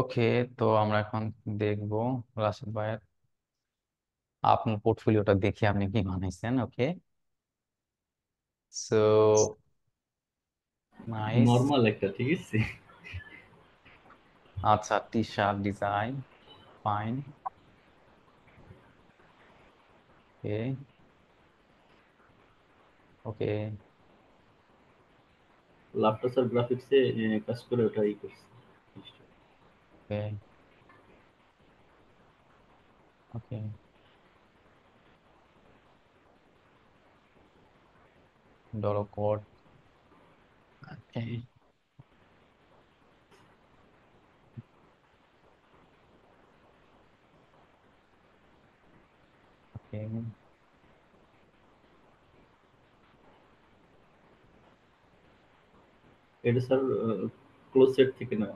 ওকে, তো আমরা এখন দেখবো রাশেদ ভাইয়ের আপনার পোর্টফোলিওটা দেখি আপনি কি বানাইছেন। ওকে, সো নাইস। নরমাল একটা, ঠিক আছে। আচ্ছা, T shirt design fine. Okay okay laptop sir গ্রাফিক্সে কাজ করে ওটা ই করছে। ওকে ওকে ডলার কোড। ওকে ওকে এটা স্যার ক্লোজ সেট থেকে না।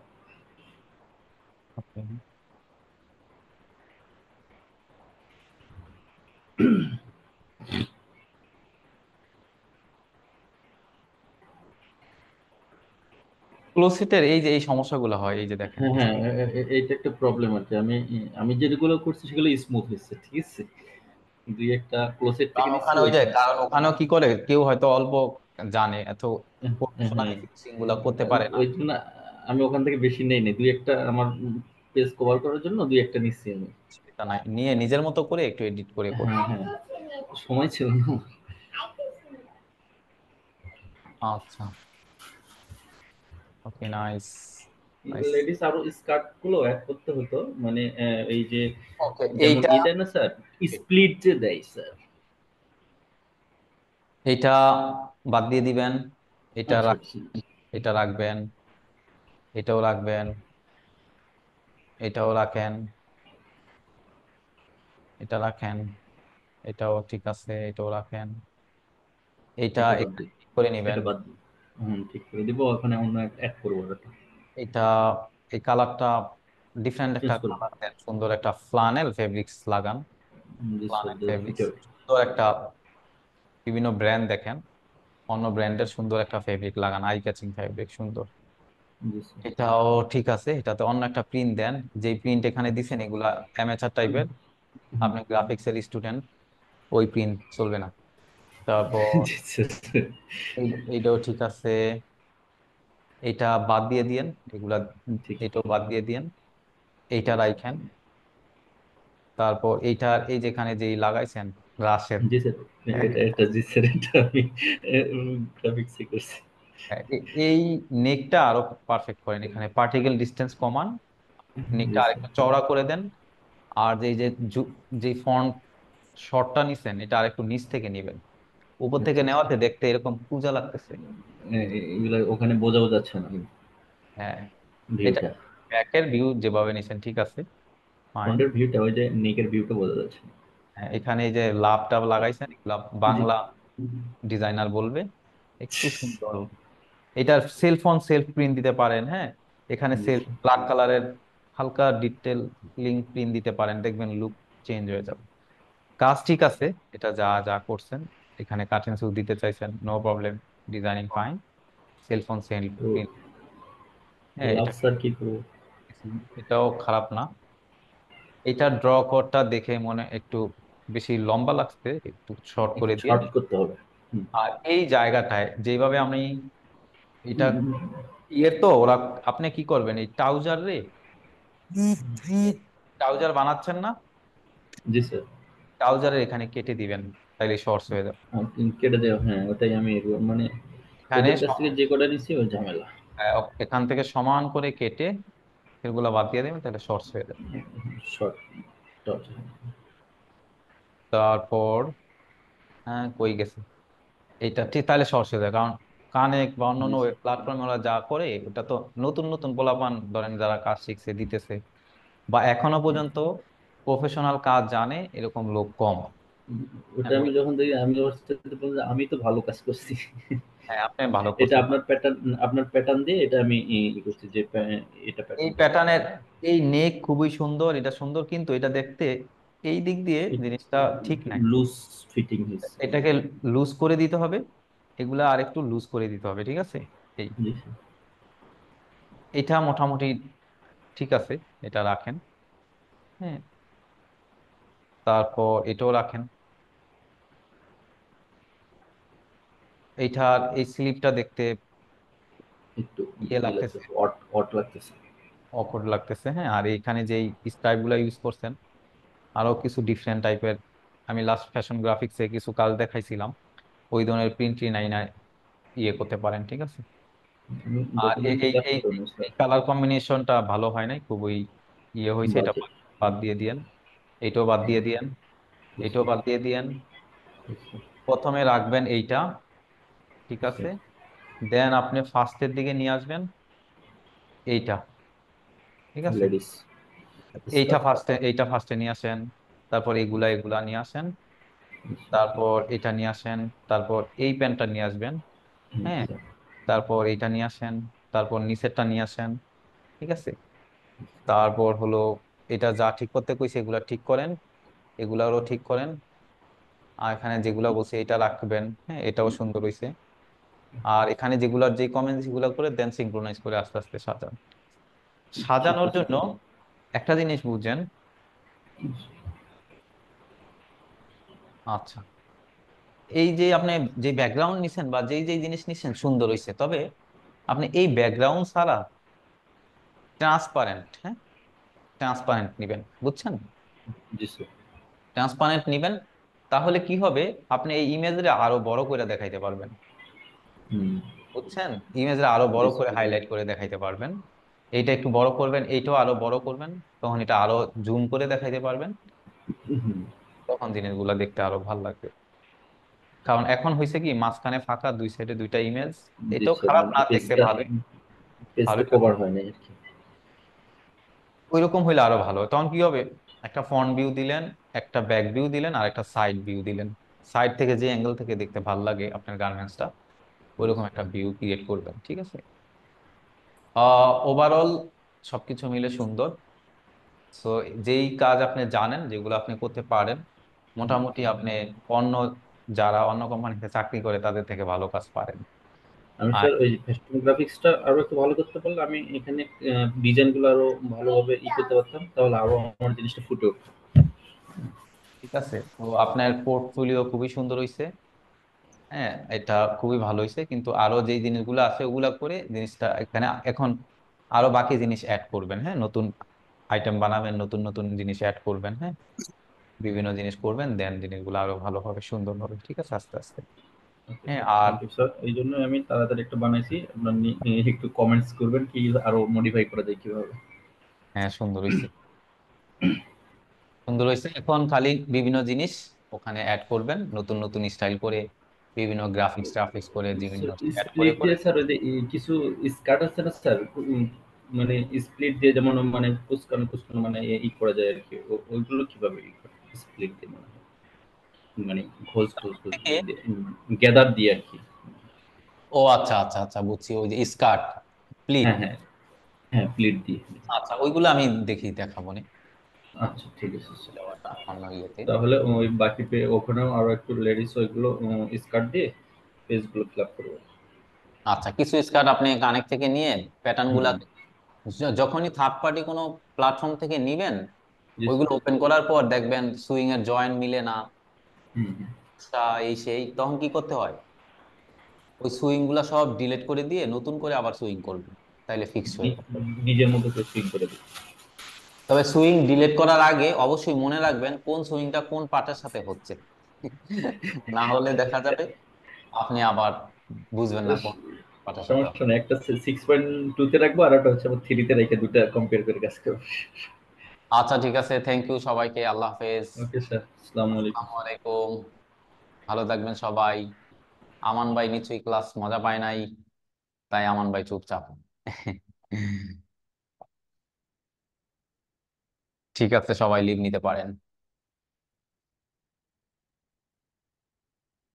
ওকে ক্লোসেটের এই যে এই সমস্যাগুলো হয়, এই যে দেখেন। হ্যাঁ, এটা একটা প্রবলেম আছে। আমি যেগুলো করছি সেগুলো স্মুথ হচ্ছে, ঠিক আছে। দুই একটা ক্লোসেট থেকে ওখানে ওই যে কারণ ওখানেও কি করে কেউ হয়তো অল্প জানে, এত প্রফেশনাল ফিক্সিংগুলো করতে পারে না। ওইজন্য আমি ওখান থেকে বেশি নেই না, দুই একটা আমার পেজ কভার করার জন্য দুই একটা নিছি আমি, সেটা না নিয়ে নিজের মতো করে একটু এডিট করে করি। হ্যাঁ, সময় ছিল না। আচ্ছা ওকে নাইস নাইস। লেডিস আর স্কার্ট গুলো অ্যাড করতে হতো, মানে এই যে ওকে এইটা এটা না স্যার স্প্লিট যে দেয় স্যার, এটা বাদ দিয়ে দিবেন, এটা রাখি, এটা রাখবেন, এটাও রাখবেন, এটাও রাখেন, এটা রাখেন, এটাও ঠিক আছে, এটাও রাখেন, এটা করে নেবেন, ঠিক করে দিব। ওখানে অন্য অ্যাড করব, এটা এই কালারটা ডিফারেন্ট একটা কালার দেন, সুন্দর একটা ফ্লানেল ফেব্রিক্স লাগান, ফ্লানেল ফেব্রিক্স সুন্দর একটা, বিভিন্ন ব্র্যান্ড দেখেন, অন্য ব্র্যান্ডের সুন্দর একটা ফেব্রিক লাগান, আই ক্যাচিং ফেব্রিক সুন্দর। এটাও ঠিক আছে, এটাতে অন্য একটা প্রিন্ট দেন, যে প্রিন্ট এখানে দিবেন এগুলা অ্যামেচার টাইপের, আপনি গ্রাফিক্সের স্টুডেন্ট, ওই প্রিন্ট চলবে না। তারপর এইটাও ঠিক আছে, এটা বাদ দিয়ে দিয়েন, এগুলা এটাও বাদ দিয়ে দিয়েন, এইটা রাখেন। তারপর এইটার এই যেখানে যেই লাগাইছেন রাশেদ, জি স্যার এটা জি স্যার এটা আমি গ্রাফিক্সে করছি। এই নেকটা আরো পারফেক্ট করেন, এখানে পার্টিকেল ডিসটেন্স কমান, নেকটা আরেকটু চওড়া করে দেন। আর এই যে ফন্ট শর্টটা নিছেন এটা আরেকটু নিচ থেকে নেবেন, উপর থেকে নেওয়াতে দেখতে এরকম পূজা লাগতেছে, এগুলা ওখানে বোঝাও যাচ্ছে না। হ্যাঁ, এটা ব্যাকের ভিউ যেভাবে নিছেন ঠিক আছে, ফন্টের ভিউটা ওই যে নেকের ভিউটা বোঝা যাচ্ছে। হ্যাঁ, এখানে এই যে লাভটা লাগাইছেন, লাভ বাংলা ডিজাইনার বলবে, একটু সুন্দর। এটা সেলফ অন সেলফ প্রিন্ট দিতে পারেন। হ্যাঁ, এখানে সেলফ ব্ল্যাক কালারের হালকা ডিটেইলিং প্রিন্ট দিতে পারেন, দেখবেন লুক চেঞ্জ হয়ে যাবে। কাজ ঠিক আছে, এটা যা যা করছেন এখানে কাটেন সুজ দিতে চাইছেন, no problem, designing fine, self on self print. হ্যাঁ এটাও খারাপ না। এটা ড্র কোডটা দেখে মনে একটু বেশি লম্বা লাগছে, একটু শর্ট করে দিয়ে শর্ট করতে হবে। আর এই জায়গাটায় যেভাবে আমি এটা এর তো ওরা আপনি কি করবেন, এই ট্রাউজার রে ট্রাউজার বানাচ্ছেন না? জি স্যার, ট্রাউজারের এখানে কেটে দিবেন, তাইলে শর্টস হয়ে যাবে। কেটে দেব। হ্যাঁ, ওটাই আমি মানে এখানে যে কোডটা নিছি ওই ঝামেলা, এখান থেকে সমান করে কেটে এগুলা বাদ দিয়ে দেবেন, তাহলে শর্টস হয়ে যাবে। Short trouser. তারপর হ্যাঁ কই গেছে এটা ঠিক, তাহলে শর্টস হয়ে যায়। কারণ কানেক্ট বা অন্যান্য ওয়েব প্ল্যাটফর্মে ওরা যা করে, ওটা তো নতুন নতুন পোলাপান ধরেন যারা কাজ শিখছে দিতেছে, বা এখনো পর্যন্ত প্রফেশনাল কাজ জানে এরকম লোক কম। ওটা আমি যখন দেখি আমি তো ভালো কাজ করছি। হ্যাঁ আপনি ভালো, এটা আপনার প্যাটার্ন, আপনার প্যাটার্ন দিয়ে এটা আমি ই করছি, যে এটা এই প্যাটার্নের এই নেক খুবই সুন্দর, এটা সুন্দর, কিন্তু এটা দেখতে এই দিক দিয়ে জিনিসটা ঠিক নাই, লুজ ফিটিং হইছে, এটাকে লুজ করে দিতে হবে, এগুলা আরেকটু লুজ করে দিতে হবে, ঠিক আছে। এই এটা মোটামুটি ঠিক আছে, এটা রাখেন। হ্যাঁ, তারপর এটাও রাখেন। এইটার এই স্লিপটা দেখতে একটু ইয়ে লাগতেছে, অট লাগতেছে, অকড লাগতেছে। হ্যাঁ, আর এইখানে যেই স্ট্রাইপগুলো ইউজ করছেন, আরও কিছু ডিফারেন্ট টাইপের, আমি লাস্ট ফ্যাশন গ্রাফিক্সে কিছু কাজ দেখাইছিলাম, ওই ধরনের প্রিন্টই নাই না ইয়ে করতে পারেন, ঠিক আছে। আর এই কালার কম্বিনেশনটা ভালো হয় নাই, খুবই ইয়ে হয়েছে, এটা বাদ দিয়ে দিয়েন, এটাও বাদ দিয়ে দিয়েন, এটাও বাদ দিয়ে দিয়েন। প্রথমে রাখবেন এইটা, ঠিক আছে, দেন আপনি ফার্স্টের দিকে নিয়ে আসবেন এইটা, ঠিক আছে, এইটা ফার্স্টে নিয়ে আসেন, তারপর এগুলা নিয়ে আসেন, তারপর এটা নিয়ে আসেন, তারপর এই প্যান্টটা নিয়ে আসবেন, হ্যাঁ, তারপর এইটা নিয়ে আসেন, তারপর নিচেরটা নিয়ে আসেন, ঠিক আছে। তারপর হলো এটা যা ঠিক করতে কইছে এগুলা ঠিক করেন, এগুলারও ঠিক করেন, আর এখানে যেগুলা বলছে এটা রাখবেন, হ্যাঁ, এটাও সুন্দর হয়েছে। আর এখানে যেগুলার যে কমেন্ট সেগুলো করে দেন সিঙ্ক্রোনাইজ করে আস্তে আস্তে সাজান। সাজানোর জন্য একটা জিনিস বুঝেন, আচ্ছা, এই যে আপনি যে ব্যাকগ্রাউন্ড নিছেন বা যেই যেই জিনিস নিছেন সুন্দর হয়েছে, তবে আপনি এই ব্যাকগ্রাউন্ড ছাড়া ট্রান্সপারেন্ট, হ্যাঁ, ট্রান্সপারেন্ট নেবেন, বুঝছেন, ট্রান্সপারেন্ট নেবেন। তাহলে কি হবে, আপনি এই ইমেজটা আরো বড় করে দেখাইতে পারবেন, বুঝছেন, ইমেজটা আরো বড় করে হাইলাইট করে দেখাইতে পারবেন, এইটা একটু বড় করবেন, এইটাও আরো বড় করবেন, তখন এটা আরো জুম করে দেখাইতে পারবেন, তখন জিনিসগুলো দেখতে আরো ভালো লাগবে। কারণ এখন হয়েছে কি, মাঝখানে ফাঁকা, দুই সাইডে দুইটা ইমেজ, এটাও খারাপ না, দেখতে ভালো, ভালো কভার হয় না, ওইরকম হইলে আরো ভালো। তখন কি হবে, একটা ফ্রন্ট ভিউ দিলেন, একটা ব্যাক ভিউ দিলেন, আর একটা সাইড ভিউ দিলেন, সাইড থেকে যে অ্যাঙ্গেল থেকে দেখতে ভালো লাগে আপনার গার্মেন্টসটা, ওইরকম একটা ভিউ ক্রিয়েট করবেন, ঠিক আছে। ওভারঅল সব কিছু মিলে সুন্দর। সো যেই কাজ আপনি জানেন, যেগুলো আপনি করতে পারেন, মোটামুটি আপনি যারা অন্য কোম্পানিতে চাকরি করে তাদের থেকে ভালো কাজ পারেন। আমি স্যার ওই ফ্যাশন গ্রাফিক্সটা আরো একটু ভালো করতে পারলে আমি এখানে ডিজাইনগুলো আরো ভালোভাবে ই করতে পারতাম, তাহলে আরো আমার জিনিসটা ফুটে উঠতো, ঠিক আছে। তো আপনার পোর্টফোলিও খুবই সুন্দর হইছে, হ্যাঁ, এটা খুবই ভালো হয়েছে, কিন্তু আরো যে জিনিসগুলো আছে ওগুলা করে জিনিসটা এখানে এখন আরো বাকি জিনিস অ্যাড করবেন, হ্যাঁ, নতুন আইটেম বানাবেন, নতুন নতুন জিনিস অ্যাড করবেন, হ্যাঁ, বিভিন্ন জিনিস করবেন, দেন জিনিসগুলো আরো ভালোভাবে সুন্দর হবে, ঠিক আছে, আস্তে আস্তে। হ্যাঁ, আর স্যার এই জন্য আমি তাড়াতাড়ি একটা বানাইছি, আপনারা একটু কমেন্টস করবেন কি আরো মডিফাই করা যায় কিভাবে। হ্যাঁ, সুন্দর হয়েছে, সুন্দর হয়েছে। এখন খালি বিভিন্ন জিনিস ওখানে অ্যাড করবেন, নতুন নতুন স্টাইল করে, বিভিন্ন গ্রাফিক্স ট্রাফিক্স করে, বিভিন্ন অ্যাড করে। স্যার ওই যে কিছু স্কার্ট আছে না স্যার, মানে স্প্লিট দিয়ে, যেমন মানে কুচকানো মানে ই করা যায় আর কি, ওইগুলো কিভাবে স্প্লিট দিয়ে মানে ঘোষ গ্যাদার দিয়ে আর কি। ও আচ্ছা আচ্ছা আচ্ছা, বুঝছি, ওই যে স্কার্ট প্লিট, হ্যাঁ হ্যাঁ, প্লিট দিয়ে, আচ্ছা, ওইগুলো আমি দেখি দেখাবো না। আচ্ছা, ঠিক আছে স্যার, তাহলে ওই বাকি পে ওখানেও আরো একটু লেডিস ওইগুলো স্কার্ট দিয়ে পেজগুলো ফিল আপ করব। আচ্ছা, কিছু স্কার্ট আপনি কানেক্ট থেকে নিয়ে প্যাটার্নগুলো যখনই থার্ড পার্টি কোনো প্ল্যাটফর্ম থেকে নেবেন, ওইগুলো ওপেন করার পর দেখবেন সুইং এর জয়েন মিলে না, সেই তখন কি করতে হয়, ওই সুইংগুলো সব ডিলিট করে দিয়ে নতুন করে আবার সুইং করবেন, তাহলে ফিক্স হয়ে যাবে, নিজের মতো করে সুইং করে দিবেন। তবে সুইং ডিলিট করার আগে অবশ্যই মনে রাখবেন কোন সুইংটা কোন পার্টের সাথে হচ্ছে, না হলে দেখা যাবে আপনি আবার বুঝবেন না কোন পার্টের সাথে। সমস্যা নেই, একটা 6.2 তে রাখবো আর একটা হচ্ছে 3 তে রেখে দুটো কম্পেয়ার করে কাজ করব। আচ্ছা, ঠিক আছে, থ্যাংক ইউ সবাইকে, আল্লাহ হাফেজ। ওকে স্যার, আসসালামু আলাইকুম। ওয়া আলাইকুম, ভালো থাকবেন সবাই। আমান ভাই নিশ্চয়ই ক্লাস মজা পায় নাই, তাই আমান ভাই চুপচাপ, ঠিক আছে, সবাই লিভ নিতে পারেন।